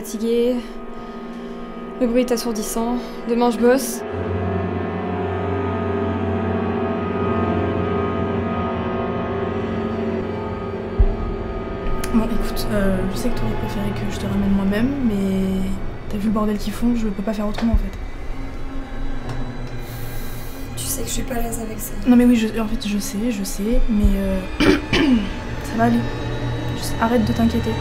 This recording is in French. fatiguée. Le bruit est assourdissant. Demain, je bosse. Bon, écoute, je sais que t'aurais préféré que je te ramène moi-même, mais t'as vu le bordel qu'ils font, je peux pas faire autrement en fait. Tu sais que je suis pas à l'aise avec ça. Non mais oui, en fait je sais, mais ça va aller. Arrête de t'inquiéter.